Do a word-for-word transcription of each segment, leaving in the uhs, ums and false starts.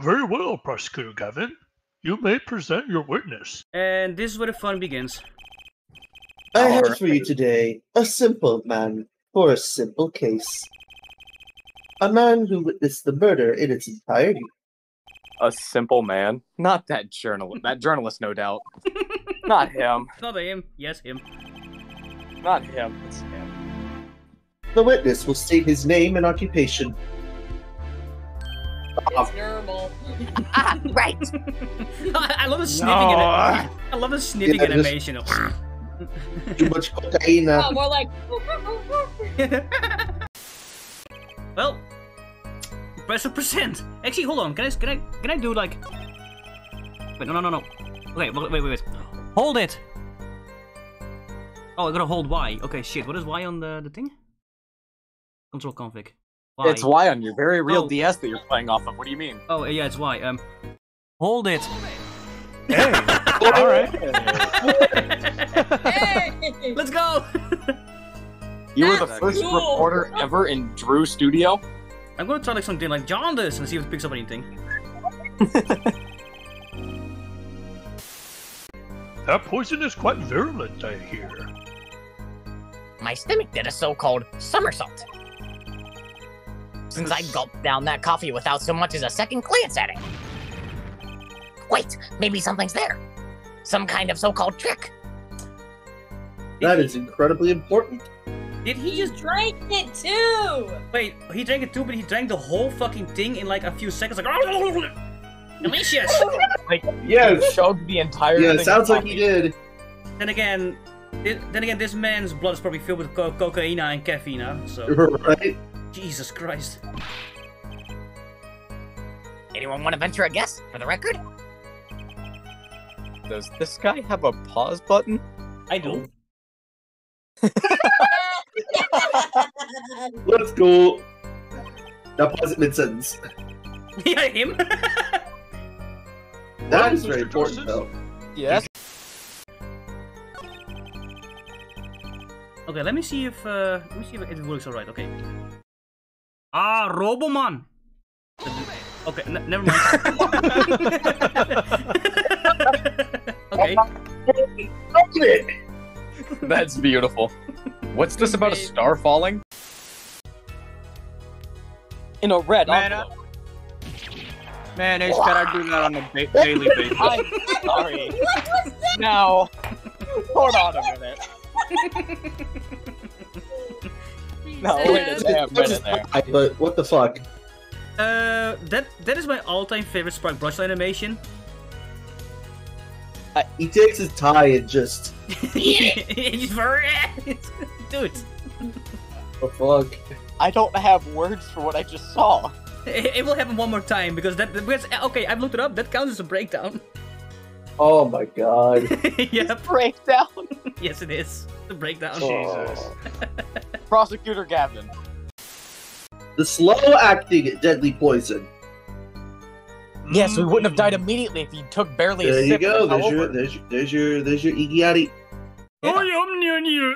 Very well, Prosecutor Gavin. You may present your witness. And this is where the fun begins. I have for you today a simple man for a simple case. A man who witnessed the murder in its entirety. A simple man? Not that journalist. That journalist, no doubt. Not him. Not him. Yes, him. Not him. It's him. The witness will state his name and occupation. It's normal. Ah, right. I, I love the sniffing. No. I love the sniffing yeah, animation. Just, too much cocaine. Oh, more like. Well, press a percent. Actually, hold on. Can I? Can I? Can I do like? Wait, no, no, no, no. Okay, wait, wait, wait. Hold it. Oh, I gotta hold Y. Okay, shit. What is Y on the the thing? Control config. Y. It's Y on your very real oh. D S that you're playing off of. What do you mean? Oh, yeah, it's Y. Um, hold it. Hey. All right. Hey. Let's go. You That's were the first cool. reporter ever in Drew's studio. I'm gonna try like something like jaundice and see if it picks up anything. That poison is quite virulent, I hear. My stomach did a so-called somersault since I gulped down that coffee without so much as a second glance at it. Wait, maybe something's there. Some kind of so-called trick. That is incredibly important. Did he just drank it too? Wait, he drank it too, but he drank the whole fucking thing in like a few seconds. Like, delicious. Like, yeah, he shoved the entire yeah, thing. Yeah, sounds like he did. Then again, it, then again, this man's blood is probably filled with co cocaine and caffeine, huh? So. Right. Jesus Christ. Anyone want to venture a guess for the record? Does this guy have a pause button? I do. Let's go. That pause mid-sentence. Yeah, him. That is very important, though. Yes. Okay, let me see if uh, let me see if it works all right. Okay. Ah, Roboman. Okay, n never mind. Okay. That's beautiful. What's this about a star falling? In a red MATA. Envelope. Man, I gotta do that on a ba daily basis. I'm sorry. Now, hold on a minute. No, wait a damn minute there. But what the fuck? Uh, that that is my all-time favorite Spark Brushel animation. Uh, he takes his tie and just. Dude. The fuck? I don't have words for what I just saw. It, it will happen one more time because that. Because, okay, I've looked it up. That counts as a breakdown. Oh my god. Yeah, breakdown. Yes, it is. The breakdown. Jesus. Prosecutor Gavin. The slow-acting deadly poison. Yes, we wouldn't have died immediately if he took barely a sip. There you go. There's your, there's your, there's your, there's your Igiari. Yeah.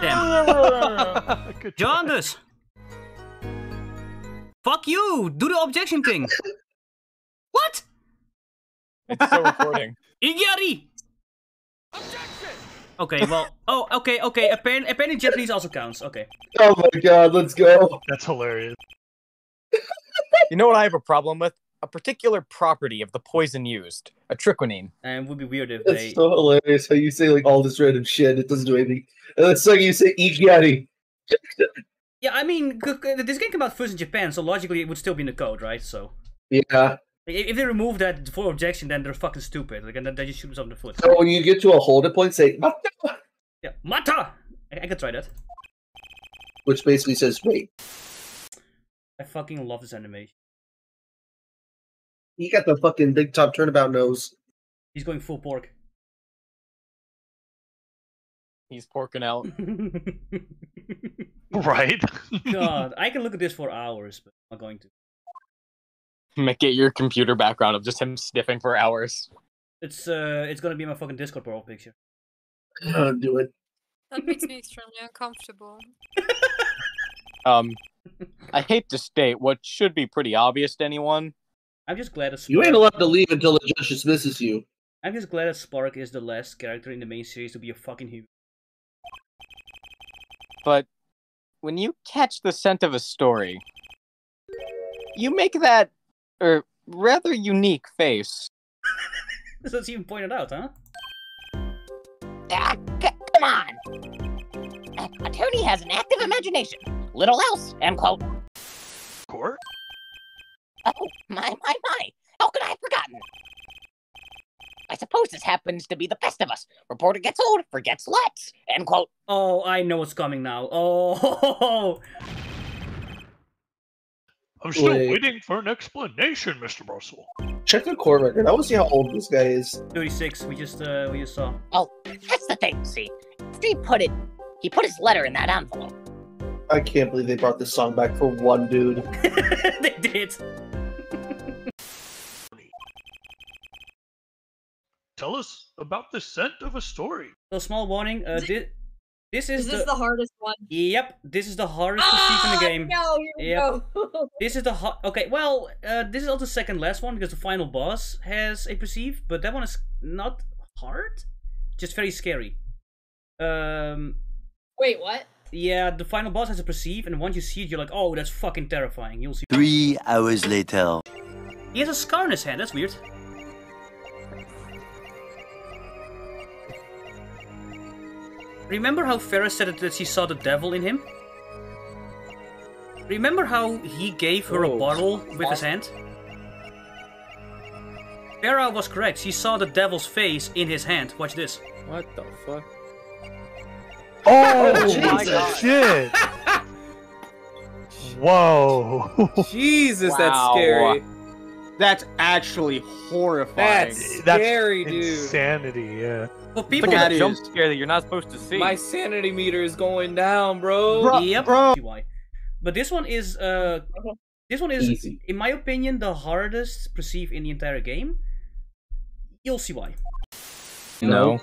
Damn. Jaundice. Fuck you! Do the objection thing. What? It's still recording. Igiari. Objection. Okay, well, oh, okay, okay. Apparently, apparently Japanese also counts. Okay. Oh my god, let's go. That's hilarious. You know what I have a problem with? A particular property of the poison used, atriquinine. And it would be weird if That's they. It's so hilarious how you say like all this random shit. It doesn't do anything. And it's like you say Igiari. Yeah, I mean, this game came out first in Japan, so logically it would still be in the code, right? So. Yeah. If they remove that for objection, then they're fucking stupid. Like, and then they just shoot themselves in the foot. So when you get to a holder point, say MATA. Yeah, MATA. I, I could try that. Which basically says wait. I fucking love this animation. He got the fucking big top turnabout nose. He's going full pork. He's porking out. Right. God, I can look at this for hours, but I'm not going to. Make it your computer background of just him sniffing for hours. It's uh, it's gonna be my fucking Discord profile picture. Oh, do it. That makes me extremely uncomfortable. um, I hate to state what should be pretty obvious to anyone, I'm just glad a Spark... You ain't allowed to leave until the judge dismisses you. I'm just glad that Spark is the last character in the main series to be a fucking human. But when you catch the scent of a story, you make that, er, rather unique face. So it's even pointed out, huh? Ah, c come on! A attorney has an active imagination. Little else, end quote. Court? Oh, my, my, my! How could I have forgotten? I suppose this happens to be the best of us. Reporter gets old, forgets lots, end quote. Oh, I know what's coming now. Oh! I'm still Wait. waiting for an explanation, Mister Brussel. Check the court record. I want to see how old this guy is. thirty-six. We just, uh, we just saw. Oh, that's the thing. See, he put it. He put his letter in that envelope. I can't believe they brought this song back for one dude. They did. Tell us about the scent of a story. So, small warning. Uh, thi this is, is this the... the hardest one. Yep, this is the hardest ah, to see in the game. No, yep. no. This is the hard. Okay, well, uh, this is also the second last one because the final boss has a perceive, but that one is not hard, just very scary. Um. Wait, what? Yeah, the final boss has a perceive, and once you see it, you're like, oh, that's fucking terrifying. You'll see. Three hours later. He has a scar on his hand. That's weird. Remember how Ferris said that she saw the devil in him? Remember how he gave her oh, a bottle with his hand? Vera was correct, she saw the devil's face in his hand. Watch this. What the fuck? Oh, Jesus. My God. Shit! Whoa! Jesus, wow. That's scary. That's actually horrifying. That's scary, that's dude. Insanity, yeah. Well, people that is. jump scare that you're not supposed to see. My sanity meter is going down, bro. bro yep. Bro. But this one is, uh, this one is, Easy. in my opinion, the hardest perceive in the entire game. You'll see why. No.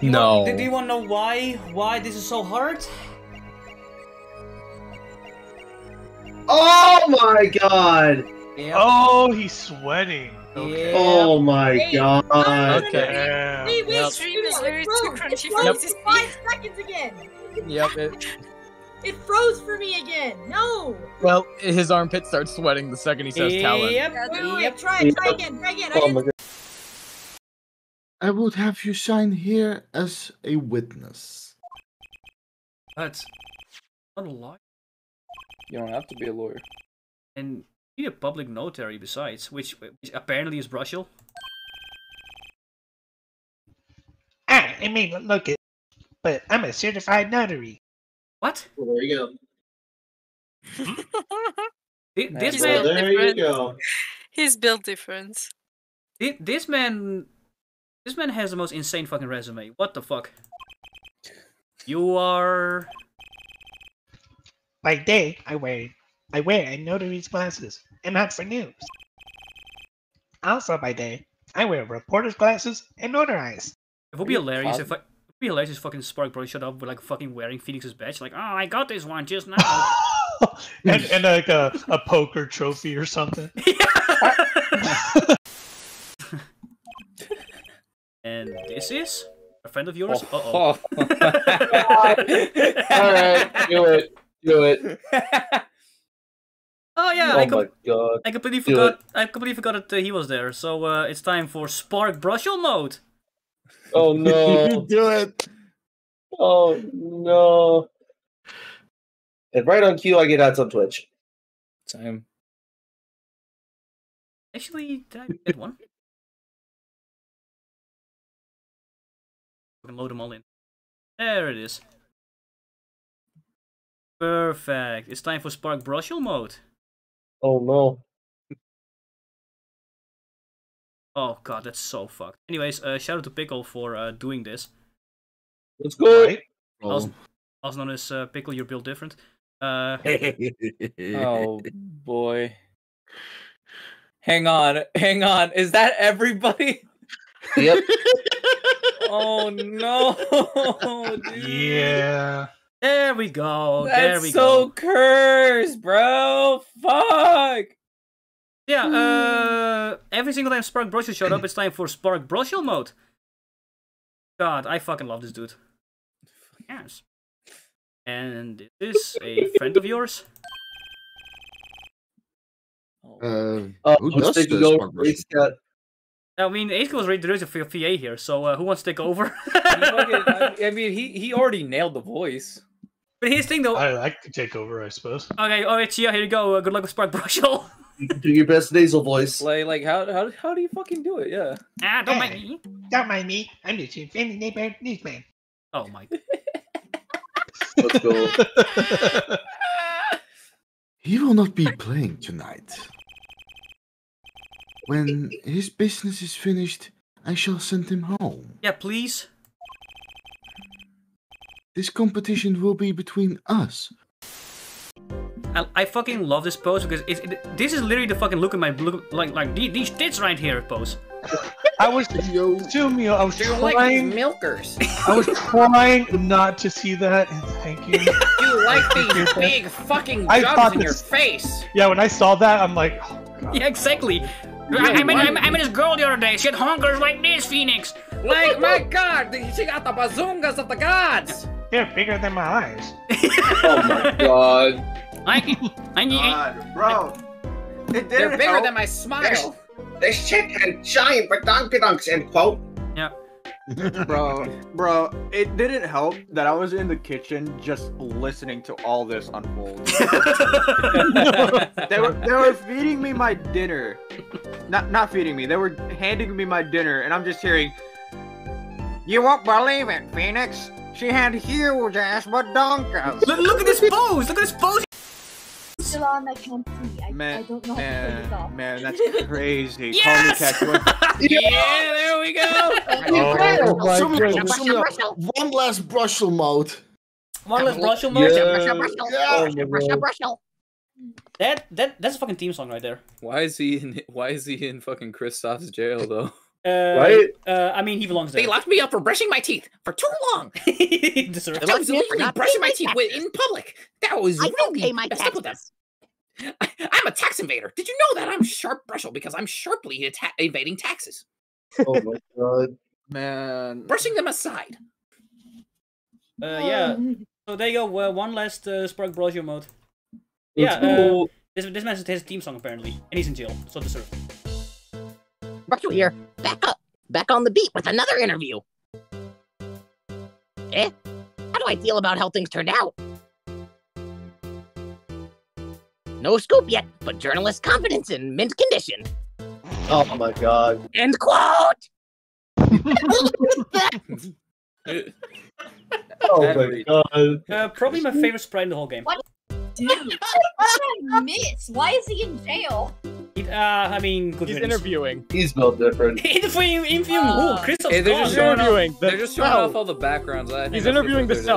No. Do you want to know why? Why this is so hard? Oh my God! Yep. Oh, he's sweating. Okay. Yep. Oh my wait, God! No, no, no, okay. No, no, no. Wait, wait, yep. it's it froze. Crunchy. It froze. Yep. Five seconds again. Yep. It... it froze for me again. No. Well, his armpit starts sweating the second he says yep. talent. Yep. Wait, wait, wait. Try, yep. try again. Try again. Oh I, my God. I would have you sign here as a witness. That's not a lie. You don't have to be a lawyer. And be a public notary besides, which, which apparently is Brushel. I, I may not look it, but I'm a certified notary. What? Well, there you go. this this well, man, there different. you go. His build difference. This, this man, this man has the most insane fucking resume. What the fuck? You are. By day, I wear I wear notary's glasses, and not for news. Also by day, I wear reporter's glasses and notarize. It would be hilarious if I, it would be hilarious if fucking Spark Bro showed up with like fucking wearing Phoenix's badge, like, oh, I got this one just now. and, and like a, a poker trophy or something. And this is a friend of yours? Oh. Uh-oh. Alright, do it. Do it. Oh yeah, oh I, com God. I completely Do forgot. It. I completely forgot that uh, he was there. So uh, it's time for Spark Brushel mode. Oh no! Do it. Oh no! And right on cue, I get ads on Twitch. Time. Actually, did I get one? I can load them all in. There it is. Perfect. It's time for Spark Brushel mode. Oh no. Oh god, that's so fucked. Anyways, uh, shout out to Pickle for uh, doing this. Let's go. Right. Oh. Also, also known as uh, Pickle, you're built different. Uh... oh boy. Hang on, hang on. Is that everybody? Yep. Oh no, dude. Yeah. There we go. That's there we so go. Cursed, bro. Fuck. Yeah, uh, every single time Spark Brushel showed up, it's time for Spark Brushel mode. God, I fucking love this dude. Yes. And is this a friend of yours? Uh, uh, who does this, Spark Brushel? I mean, Aceco was reintroduced for V A here, so uh, who wants to take over? I mean, he, he already nailed the voice. But here's the thing, though. I, I can take over, I suppose. Okay, all right, yeah, here you go. Uh, good luck with Spark Brushel. Do your best nasal voice. Like, like how, how, how do you fucking do it? Yeah. Ah, don't hey, mind me. Don't mind me. I'm the chief family neighborhood newsman. Oh my. Let's go. He will not be playing tonight. When his business is finished, I shall send him home. Yeah, please. This competition will be between us. I, I fucking love this pose because it's, it, this is literally the fucking look in my look, like like these, these tits right here pose. I was Yo. me. I was You're trying like milkers. I was trying not to see that. And thank you. You like these big fucking jugs in this, your face. Yeah, when I saw that, I'm like, oh, God. Yeah, exactly. Yeah, I, I, met, I, I met this girl the other day. She had honkers like this, Phoenix. Like, my God, she got the bazungas of the gods. They're bigger than my eyes. Oh my God. I, I, God, I, bro. They they're bigger help. than my smile. This, this shit had giant badonkadonks, end quote. Yeah. Bro, bro, it didn't help that I was in the kitchen just listening to all this unfold. they were they were feeding me my dinner. Not not feeding me. They were handing me my dinner, and I'm just hearing, "You won't believe it, Phoenix. She had huge ass badonkas." Look, look at this pose. Look at this pose. Still on, I can't see. I, man, I don't know man, how to turn this off. Man, that's crazy. Yes! Call me Cat. Yeah, there we go. Oh, oh, zoom in, zoom in. One last Brushel mode. One last Brushel mode. Yeah. Yeah. Brushel, Brushel. That that that's a fucking theme song right there. Why is he in? Why is he in fucking Kristoff's jail though? Uh, right? Uh, I mean, he belongs there. They locked me up for brushing my teeth for too long. They locked me up for not brushing my teeth in public. That was I really pay my messed up with them. I, I'm a tax invader. Did you know that I'm Sharp Brushel because I'm sharply evading taxes? Oh my God, man! Brushing them aside. Uh, um. yeah. So there you go. Uh, one last uh, Spark Brushel mode. That's yeah. Cool. Uh, this this man has his theme song apparently, and he's in jail, so deserved. Brushel here. Back up. Back on the beat with another interview. Eh? How do I feel about how things turned out? No scoop yet, but journalist confidence in mint condition. Oh my God. End quote! Oh my God. Uh, probably my favorite sprite in the whole game. What? Dude, what did I miss? Why is he in jail? It, uh, I mean, good he's goodness. interviewing. He's no different. interviewing, interviewing. Uh, Ooh, Christoph's hey, they're, just interviewing. The, they're just showing off all the backgrounds. I think he's interviewing the cell.